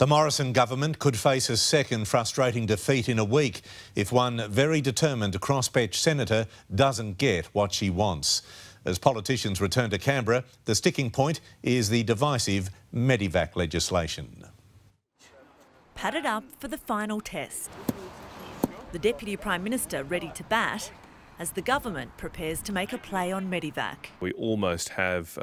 The Morrison government could face a second frustrating defeat in a week if one very determined crossbench senator doesn't get what she wants. As politicians return to Canberra, the sticking point is the divisive Medevac legislation. Padded up for the final test. The Deputy Prime Minister ready to bat as the government prepares to make a play on Medevac. We almost have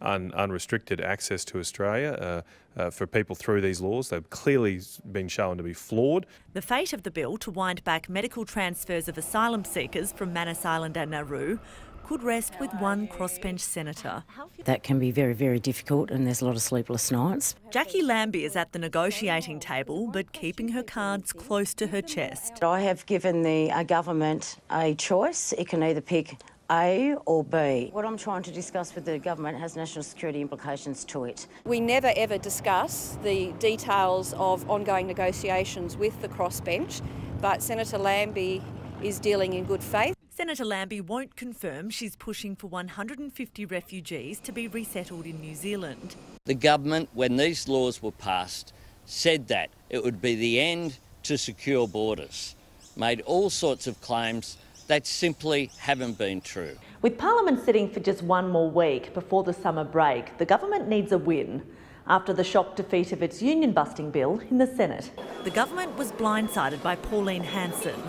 unrestricted access to Australia for people through these laws. They've clearly been shown to be flawed. The fate of the bill to wind back medical transfers of asylum seekers from Manus Island and Nauru could rest with one crossbench senator. That can be very, very difficult, and there's a lot of sleepless nights. Jacqui Lambie is at the negotiating table, but keeping her cards close to her chest. I have given the government a choice. It can either pick A or B. What I'm trying to discuss with the government has national security implications to it. We never ever discuss the details of ongoing negotiations with the crossbench, but Senator Lambie is dealing in good faith. Senator Lambie won't confirm she's pushing for 150 refugees to be resettled in New Zealand. The government, when these laws were passed, said that it would be the end to secure borders, made all sorts of claims that simply haven't been true. With Parliament sitting for just one more week before the summer break, the government needs a win after the shock defeat of its union-busting bill in the Senate. The government was blindsided by Pauline Hanson.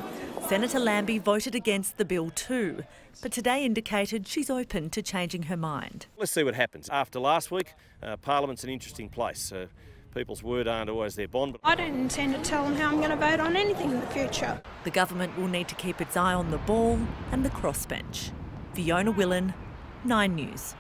Senator Lambie voted against the bill too, but today indicated she's open to changing her mind. Let's see what happens. After last week, Parliament's an interesting place. People's word aren't always their bond. I don't intend to tell them how I'm going to vote on anything in the future. The government will need to keep its eye on the ball and the crossbench. Fiona Willen, Nine News.